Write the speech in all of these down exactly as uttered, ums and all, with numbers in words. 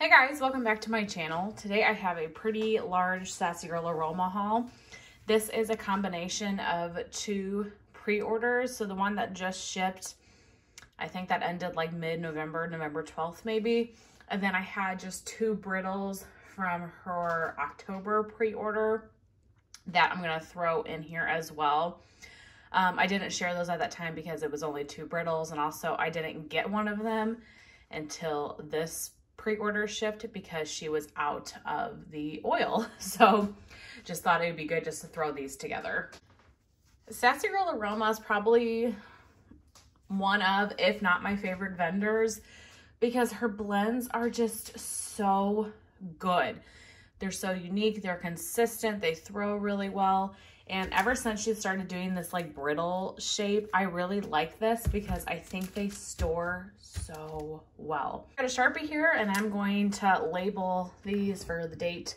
Hey guys, welcome back to my channel. Today I have a pretty large Sassy Girl Aroma haul. This is a combination of two pre-orders. So the one that just shipped, I think that ended like mid-November, November twelfth maybe. And then I had just two brittles from her October pre-order that I'm gonna throw in here as well. Um, I didn't share those at that time because it was only two brittles, and also I didn't get one of them until this pre-order shipped because she was out of the oil. So just thought it'd be good just to throw these together. Sassy Girl Aroma is probably one of, if not my favorite vendors, because her blends are just so good. They're so unique, they're consistent, they throw really well. And ever since she started doing this like brittle shape, I really like this because I think they store so well. I got a Sharpie here and I'm going to label these for the date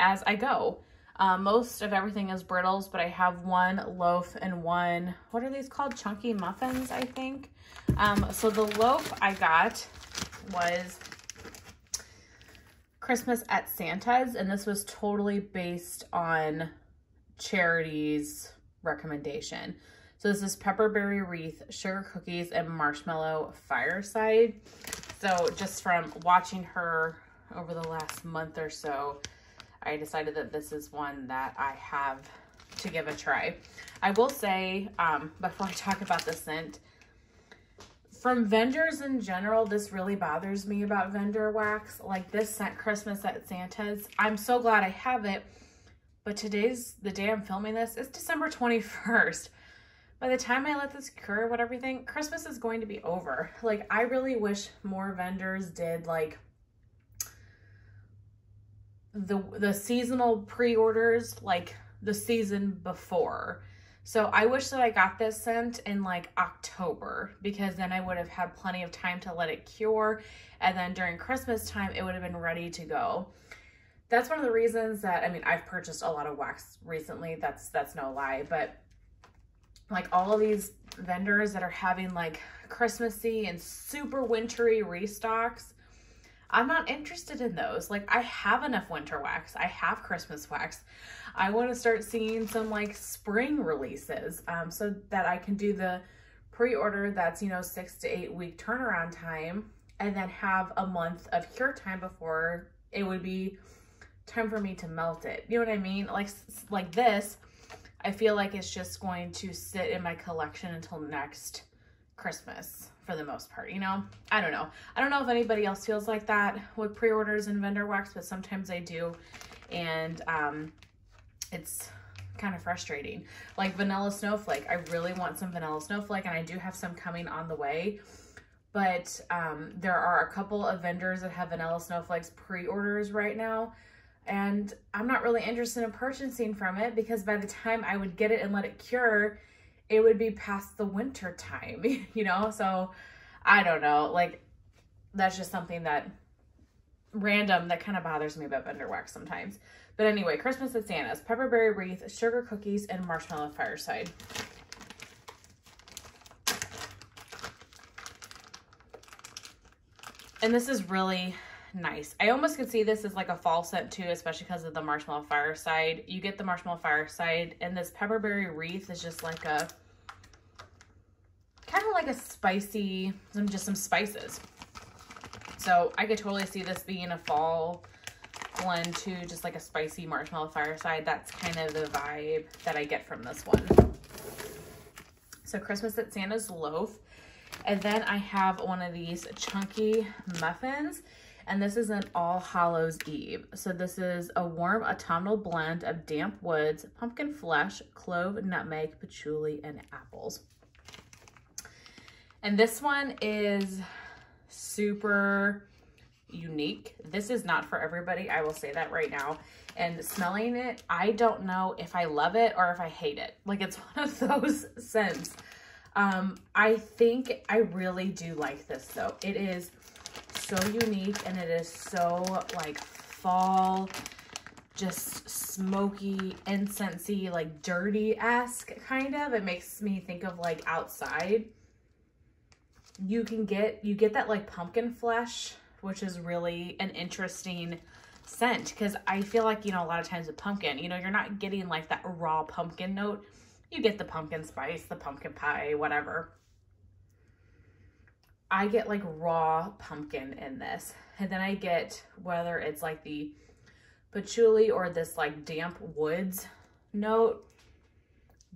as I go. Uh, most of everything is brittles, but I have one loaf and one, what are these called? Chunky muffins, I think. Um, so the loaf I got was Christmas at Santa's, and this was totally based on Charity's recommendation. So this is Pepperberry Wreath, Sugar Cookies, and Marshmallow Fireside. So just from watching her over the last month or so, I decided that this is one that I have to give a try. I will say, um, before I talk about the scent, from vendors in general, this really bothers me about vendor wax. Like this scent, Christmas at Santa's, I'm so glad I have it. But today's the day I'm filming this. It's December twenty-first. By the time I let this cure with everything, Christmas is going to be over. Like, I really wish more vendors did like the the seasonal pre-orders, like the season before. So I wish that I got this scent in like October, because then I would have had plenty of time to let it cure. And then during Christmas time, it would have been ready to go. That's one of the reasons that, I mean, I've purchased a lot of wax recently. That's, that's no lie. But like all of these vendors that are having like Christmassy and super wintry restocks, I'm not interested in those. Like I have enough winter wax. I have Christmas wax. I want to start seeing some like spring releases um, so that I can do the pre-order that's, you know, six to eight week turnaround time, and then have a month of cure time before it would be time for me to melt it. You know what I mean? Like, like this, I feel like it's just going to sit in my collection until next Christmas for the most part, you know? I don't know. I don't know if anybody else feels like that with pre-orders and vendor wax, but sometimes I do. And um, it's kind of frustrating. Like vanilla snowflake. I really want some vanilla snowflake, and I do have some coming on the way. But um, there are a couple of vendors that have vanilla snowflakes pre-orders right now, and I'm not really interested in purchasing from it because by the time I would get it and let it cure, it would be past the winter time, you know? So I don't know, like that's just something that random that kind of bothers me about vendor wax sometimes. But anyway, Christmas at Santa's, Pepperberry Wreath, Sugar Cookies, and Marshmallow Fireside. And this is really nice. I almost could see this as like a fall scent too, especially because of the Marshmallow Fireside. You get the Marshmallow Fireside, and this Pepperberry Wreath is just like a kind of like a spicy, some just some spices. So I could totally see this being a fall blend too, just like a spicy Marshmallow Fireside. That's kind of the vibe that I get from this one. So Christmas at Santa's loaf, and then I have one of these chunky muffins. And this is an All Hallows Eve. So this is a warm autumnal blend of damp woods, pumpkin flesh, clove, nutmeg, patchouli, and apples. And this one is super unique. This is not for everybody. I will say that right now. And smelling it, I don't know if I love it or if I hate it. Like it's one of those scents. Um, I think I really do like this though. It is so unique, and it is so like fall, just smoky, incensey, like dirty-esque kind of. It makes me think of like outside. You can get, you get that like pumpkin flesh which is really an interesting scent, because I feel like, you know, a lot of times with pumpkin, you know, you're not getting like that raw pumpkin note. You get the pumpkin spice, the pumpkin pie, whatever. I get like raw pumpkin in this, and then I get whether it's like the patchouli or this like damp woods note.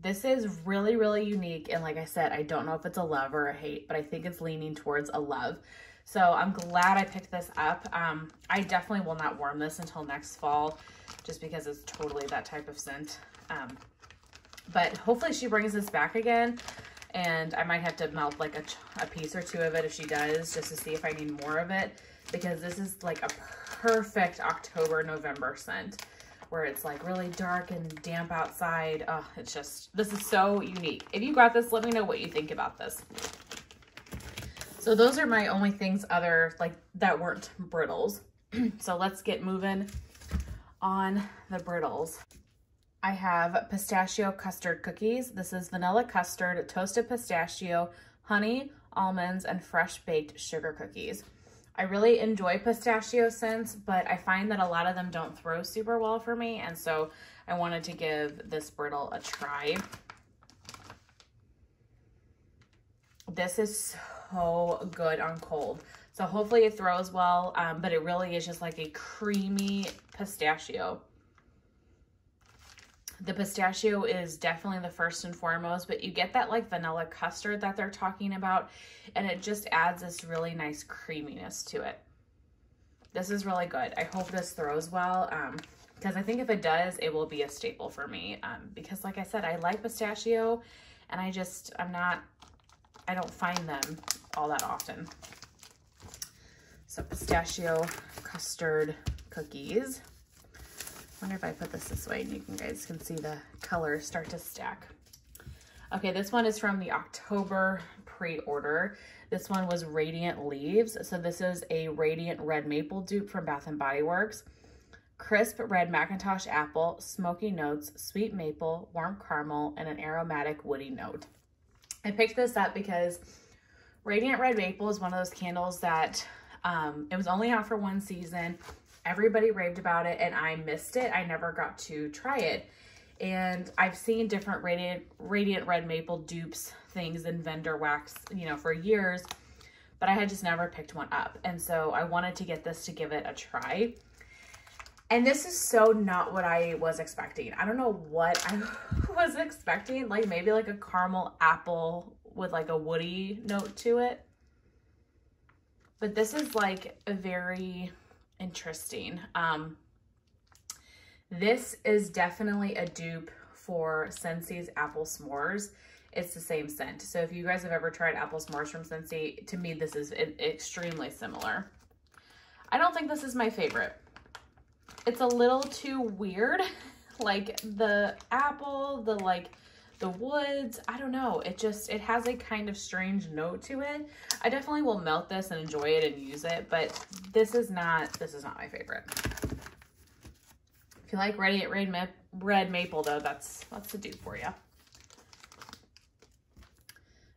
This is really, really unique. And like I said, I don't know if it's a love or a hate, but I think it's leaning towards a love. So I'm glad I picked this up. Um, I definitely will not warm this until next fall, just because it's totally that type of scent. Um, but hopefully she brings this back again, and I might have to melt like a, a piece or two of it if she does, just to see if I need more of it, because this is like a perfect October, November scent, where it's like really dark and damp outside. Oh, it's just, this is so unique. If you got this, let me know what you think about this. So those are my only things other, like, that weren't brittles. So let's get moving on the brittles. I have pistachio custard cookies. This is vanilla custard, toasted pistachio, honey, almonds, and fresh baked sugar cookies. I really enjoy pistachio scents, but I find that a lot of them don't throw super well for me, and so I wanted to give this brittle a try. This is so good on cold, so hopefully it throws well, um, but it really is just like a creamy pistachio. The pistachio is definitely the first and foremost, but you get that like vanilla custard that they're talking about, and it just adds this really nice creaminess to it. This is really good. I hope this throws well, um, because I think if it does, it will be a staple for me, um, because like I said, I like pistachio, and I just, I'm not, I don't find them all that often. So pistachio custard cookies. I wonder if I put this this way and you guys can see the colors start to stack. Okay, this one is from the October pre-order. This one was Radiant Leaves. So this is a Radiant Red Maple dupe from Bath and Body Works. Crisp red Macintosh apple, smoky notes, sweet maple, warm caramel, and an aromatic woody note. I picked this up because Radiant Red Maple is one of those candles that um, it was only out for one season. Everybody raved about it, and I missed it. I never got to try it. And I've seen different Radiant, Radiant Red Maple dupes, things in vendor wax, you know, for years, but I had just never picked one up. And so I wanted to get this to give it a try. And this is so not what I was expecting. I don't know what I was expecting. Like maybe like a caramel apple with like a woody note to it. But this is like a very interesting. Um, this is definitely a dupe for Scentsy's Apple S'mores. It's the same scent. So if you guys have ever tried Apple S'mores from Scentsy, to me, this is extremely similar. I don't think this is my favorite. It's a little too weird. Like the apple, the like the woods, I don't know. It just, it has a kind of strange note to it. I definitely will melt this and enjoy it and use it, but this is not, this is not my favorite. If you like Radiant Red, Ma Red Maple though, that's, that's a dupe for you.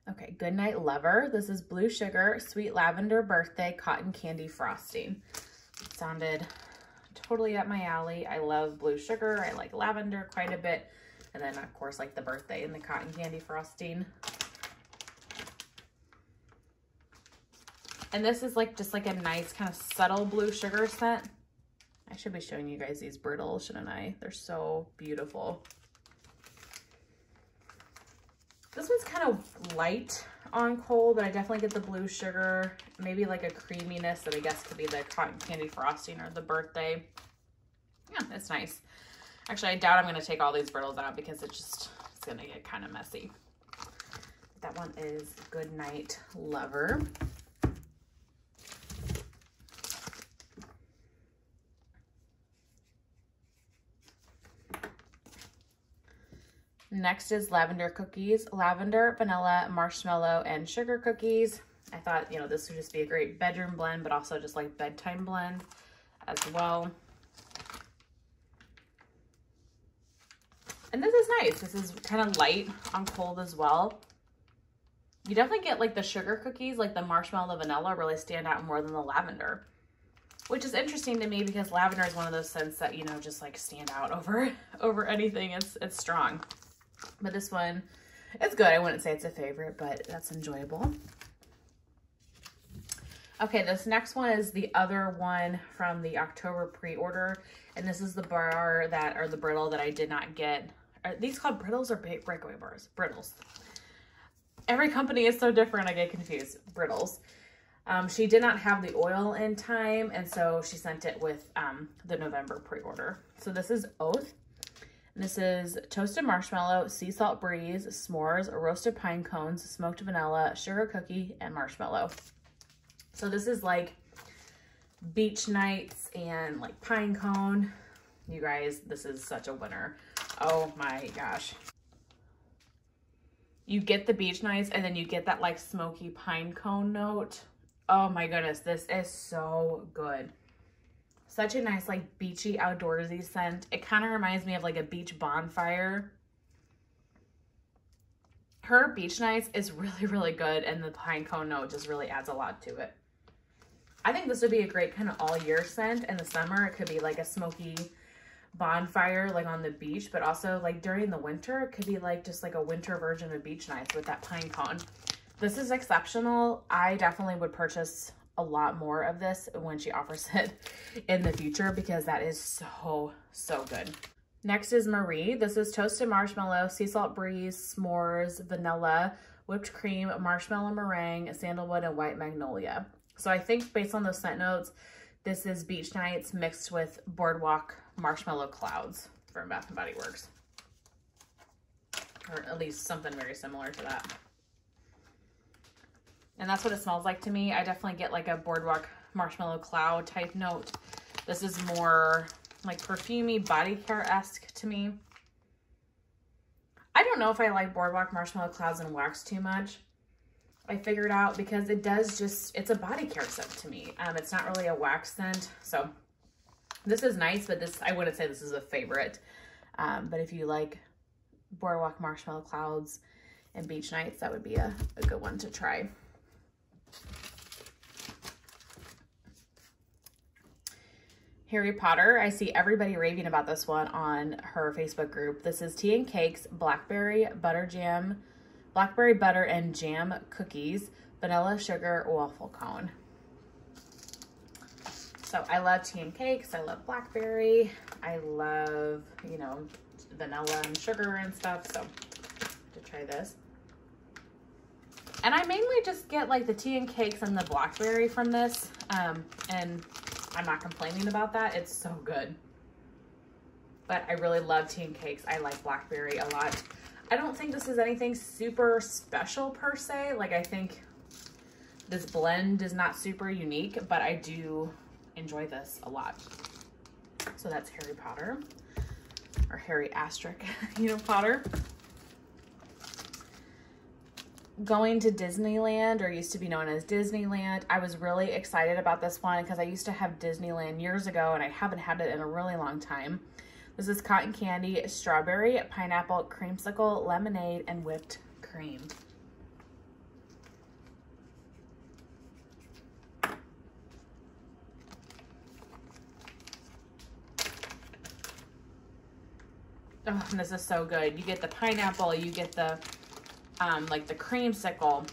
Okay, Goodnight Lover. This is Blue Sugar, Sweet Lavender Birthday, Cotton Candy Frosting. It sounded totally up my alley. I love blue sugar. I like lavender quite a bit. And then, of course, like the birthday and the cotton candy frosting. And this is like just like a nice kind of subtle blue sugar scent. I should be showing you guys these brittles, shouldn't I? They're so beautiful. This one's kind of light on cold, but I definitely get the blue sugar, maybe like a creaminess that I guess could be the cotton candy frosting or the birthday. Yeah, it's nice. Actually, I doubt I'm going to take all these brittles out because it just, it's going to get kind of messy. That one is Goodnight Lover. Next is Lavender Cookies. Lavender, vanilla, marshmallow, and sugar cookies. I thought, you know, this would just be a great bedroom blend, but also just like bedtime blend as well. And this is nice. This is kind of light on cold as well. You definitely get like the sugar cookies, like the marshmallow, the vanilla really stand out more than the lavender. which is interesting to me because lavender is one of those scents that, you know, just like stand out over over anything. It's it's strong. But this one, it's good. I wouldn't say it's a favorite, but that's enjoyable. Okay, this next one is the other one from the October pre-order, and this is the bar that, or the brittle that I did not get. Are these called brittles or breakaway bars? Brittles. Every company is so different, I get confused. Brittles. Um, she did not have the oil in time, and so she sent it with um, the November pre-order. So this is Oath. This is toasted marshmallow, sea salt breeze, s'mores, roasted pine cones, smoked vanilla, sugar cookie, and marshmallow. So this is like beach nights and like pine cone. You guys, this is such a winner. Oh my gosh. You get the beach nights and then you get that like smoky pine cone note. Oh my goodness, this is so good. Such a nice like beachy outdoorsy scent. It kind of reminds me of like a beach bonfire. Her beach nights is really, really good, and the pine cone note just really adds a lot to it. I think this would be a great kind of all year scent. In the summer, it could be like a smoky bonfire, like on the beach, but also like during the winter, it could be like just like a winter version of beach nights with that pine cone. This is exceptional. I definitely would purchase a lot more of this when she offers it in the future, because that is so, so good. Next is Marie. This is toasted marshmallow, sea salt breeze, s'mores, vanilla, whipped cream, marshmallow meringue, sandalwood, and white magnolia. So I think based on those scent notes, this is beach nights mixed with Boardwalk Marshmallow Clouds from Bath and Body Works, or at least something very similar to that. And that's what it smells like to me. I definitely get like a Boardwalk Marshmallow Cloud type note. This is more like perfumey, body care-esque to me. I don't know if I like Boardwalk Marshmallow Clouds and Wax too much. I figured out because it does just, it's a body care scent to me. Um, it's not really a wax scent. So this is nice, but this, I wouldn't say this is a favorite. Um, but if you like Boardwalk Marshmallow Clouds and beach nights, that would be a, a good one to try. Harry Potter. I see everybody raving about this one on her Facebook group. This is tea and cakes, blackberry butter jam, blackberry butter and jam cookies, vanilla sugar, waffle cone. So I love tea and cakes. I love blackberry. I love, you know, vanilla and sugar and stuff. So I have to try this. And I mainly just get like the tea and cakes and the blackberry from this. Um, and I'm not complaining about that. It's so good. But I really love tea and cakes. I like blackberry a lot. I don't think this is anything super special per se. Like I think this blend is not super unique, but I do enjoy this a lot. So that's Harry Potter, or Harry asterisk, you know, Potter. Going to Disneyland, or used to be known as Disneyland. I was really excited about this one because I used to have Disneyland years ago and I haven't had it in a really long time. This is cotton candy, strawberry, pineapple, creamsicle, lemonade, and whipped cream. Oh, and this is so good. You get the pineapple, you get the Um, like the creamsicle.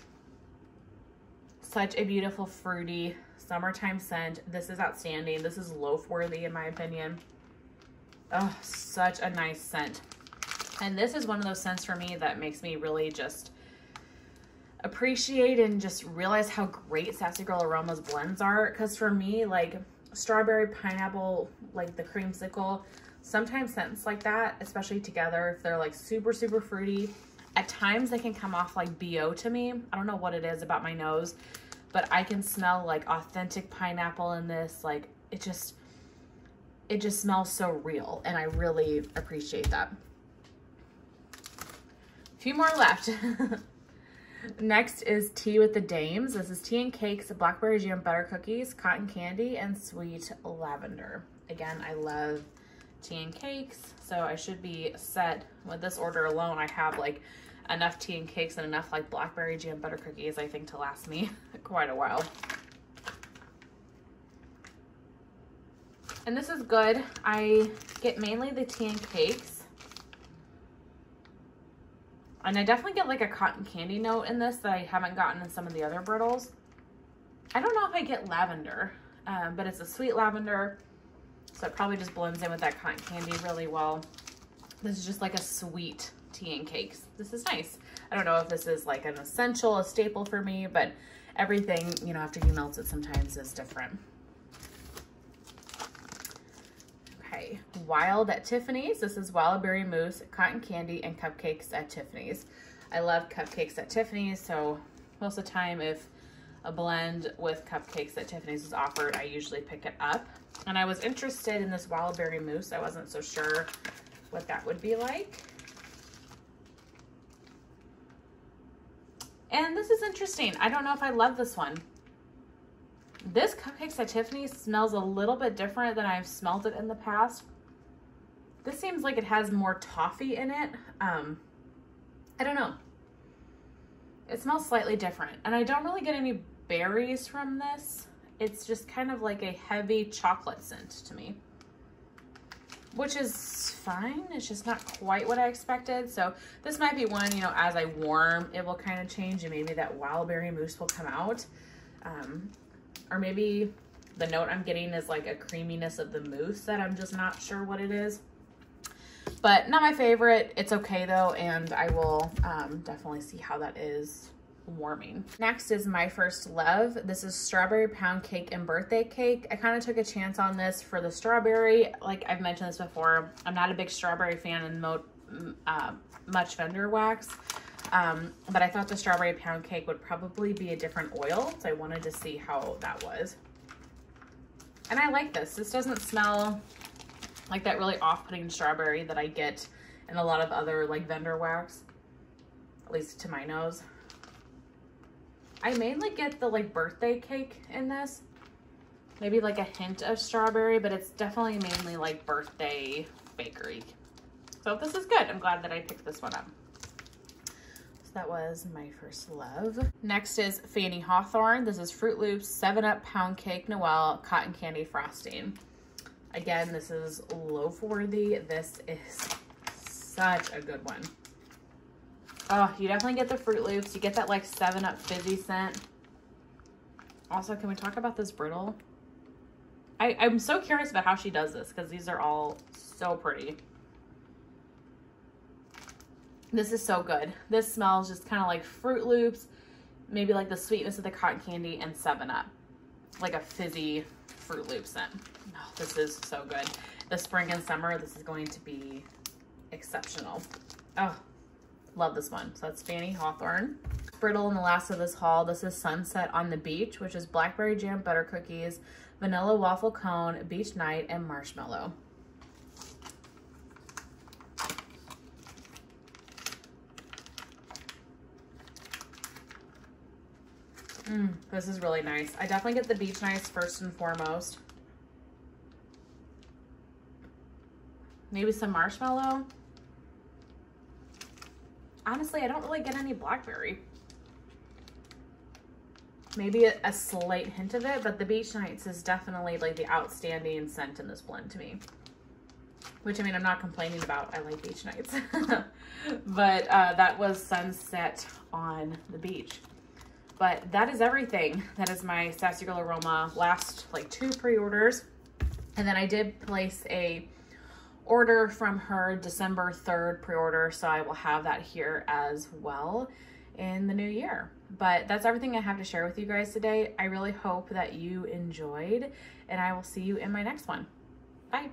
Such a beautiful fruity summertime scent. This is outstanding. This is loaf worthy in my opinion. Oh, such a nice scent. And this is one of those scents for me that makes me really just appreciate and just realize how great Sassy Girl Aroma's blends are. Because for me, like strawberry, pineapple, like the creamsicle, sometimes scents like that, especially together, if they're like super, super fruity, at times they can come off like B O to me. I don't know what it is about my nose, but I can smell like authentic pineapple in this. Like it just, it just smells so real, and I really appreciate that. A few more left. Next is Tea with the Dames. This is tea and cakes, blackberry jam, butter cookies, cotton candy, and sweet lavender. Again, I love tea and cakes, so I should be set with this order alone. I have like enough tea and cakes and enough like blackberry jam butter cookies, I think, to last me quite a while. And this is good. I get mainly the tea and cakes. And I definitely get like a cotton candy note in this that I haven't gotten in some of the other brittles. I don't know if I get lavender, um, but it's a sweet lavender. So it probably just blends in with that cotton candy really well. This is just like a sweet tea and cakes. This is nice. I don't know if this is like an essential, a staple for me, but everything, you know, after you melt it sometimes is different. Okay, Wild at Tiffany's. This is Wallaberry Mousse, Cotton Candy, and Cupcakes at Tiffany's. I love Cupcakes at Tiffany's, so most of the time if a blend with Cupcakes at Tiffany's is offered, I usually pick it up. And I was interested in this Wallaberry Mousse. I wasn't so sure what that would be like. And this is interesting. I don't know if I love this one. This Cupcakes at Tiffany's smells a little bit different than I've smelled it in the past. This seems like it has more toffee in it. Um, I don't know. It smells slightly different. And I don't really get any berries from this. It's just kind of like a heavy chocolate scent to me, which is fine. It's just not quite what I expected. So this might be one, you know, as I warm, it will kind of change and maybe that Wallaberry Mousse will come out. Um, or maybe the note I'm getting is like a creaminess of the mousse that I'm just not sure what it is. But not my favorite. It's okay though, and I will um, definitely see how that is warming. Next is My First Love. This is strawberry pound cake and birthday cake. I kind of took a chance on this for the strawberry. Like I've mentioned this before, I'm not a big strawberry fan and mo uh, much vendor wax, um, but I thought the strawberry pound cake would probably be a different oil, so I wanted to see how that was. And I like this. This doesn't smell like that really off-putting strawberry that I get in a lot of other like vendor wax, at least to my nose. I mainly get the like birthday cake in this, maybe like a hint of strawberry, but it's definitely mainly like birthday bakery. So this is good. I'm glad that I picked this one up. So that was My First Love. Next is Fanny Hawthorne. This is Fruit Loops, seven up Pound Cake Noel, Cotton Candy Frosting. Again, this is loaf worthy. This is such a good one. Oh, you definitely get the Fruit Loops. You get that like seven up fizzy scent. Also, can we talk about this brittle? I, I'm so curious about how she does this because these are all so pretty. This is so good. This smells just kind of like Fruit Loops, maybe like the sweetness of the cotton candy and seven up, like a fizzy Fruit Loop scent. Oh, this is so good. The spring and summer, this is going to be exceptional. Oh. Love this one. So that's Fanny Hawthorne. Brittle in the last of this haul. This is Sunset on the Beach, which is blackberry jam butter cookies, vanilla waffle cone, beach night, and marshmallow. Mm, this is really nice. I definitely get the beach nights first and foremost. Maybe some marshmallow. Honestly, I don't really get any blackberry. Maybe a, a slight hint of it, but the beach nights is definitely like the outstanding scent in this blend to me. Which, I mean, I'm not complaining about. I like beach nights. But uh, that was Sunset on the Beach. But that is everything. That is my Sassy Girl Aroma last like two pre-orders. And then I did place a order from her December third pre-order, so I will have that here as well in the new year. But that's everything I have to share with you guys today. I really hope that you enjoyed, and I will see you in my next one. Bye.